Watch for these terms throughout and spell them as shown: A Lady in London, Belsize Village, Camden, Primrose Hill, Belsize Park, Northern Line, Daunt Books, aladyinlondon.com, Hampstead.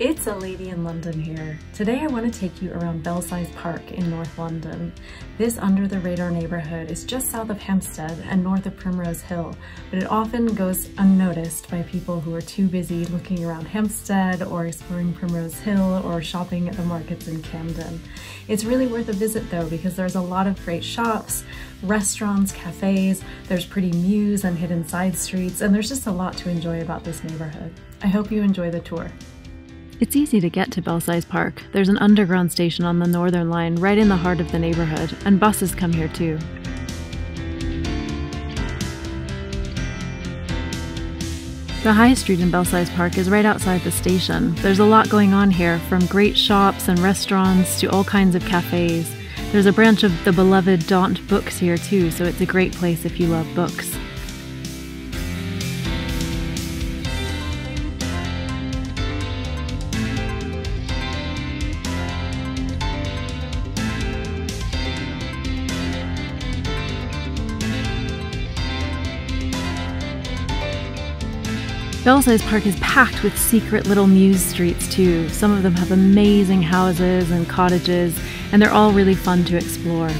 It's A Lady in London here. Today I want to take you around Belsize Park in North London. This under-the-radar neighborhood is just south of Hampstead and north of Primrose Hill, but it often goes unnoticed by people who are too busy looking around Hampstead or exploring Primrose Hill or shopping at the markets in Camden. It's really worth a visit though, because there's a lot of great shops, restaurants, cafes, there's pretty mews and hidden side streets, and there's just a lot to enjoy about this neighborhood. I hope you enjoy the tour. It's easy to get to Belsize Park. There's an underground station on the Northern Line right in the heart of the neighborhood, and buses come here too. The High Street in Belsize Park is right outside the station. There's a lot going on here, from great shops and restaurants to all kinds of cafes. There's a branch of the beloved Daunt Books here too, so it's a great place if you love books. Belsize Park is packed with secret little mews streets too. Some of them have amazing houses and cottages, and they're all really fun to explore.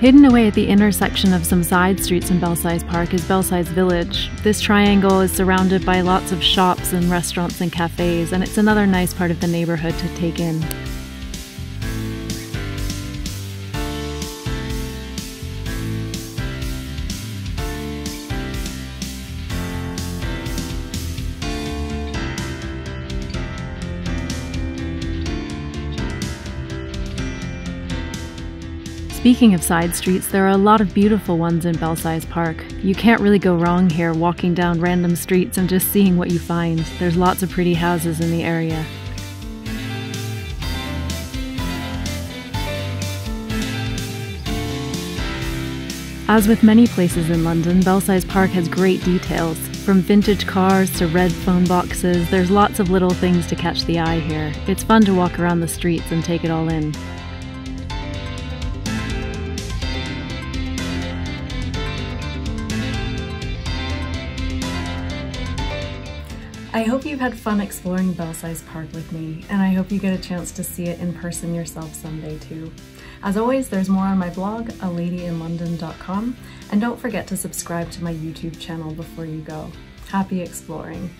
Hidden away at the intersection of some side streets in Belsize Park is Belsize Village. This triangle is surrounded by lots of shops and restaurants and cafes, and it's another nice part of the neighborhood to take in. Speaking of side streets, there are a lot of beautiful ones in Belsize Park. You can't really go wrong here walking down random streets and just seeing what you find. There's lots of pretty houses in the area. As with many places in London, Belsize Park has great details. From vintage cars to red phone boxes, there's lots of little things to catch the eye here. It's fun to walk around the streets and take it all in. I hope you've had fun exploring Belsize Park with me, and I hope you get a chance to see it in person yourself someday too. As always, there's more on my blog, aladyinlondon.com, and don't forget to subscribe to my YouTube channel before you go. Happy exploring!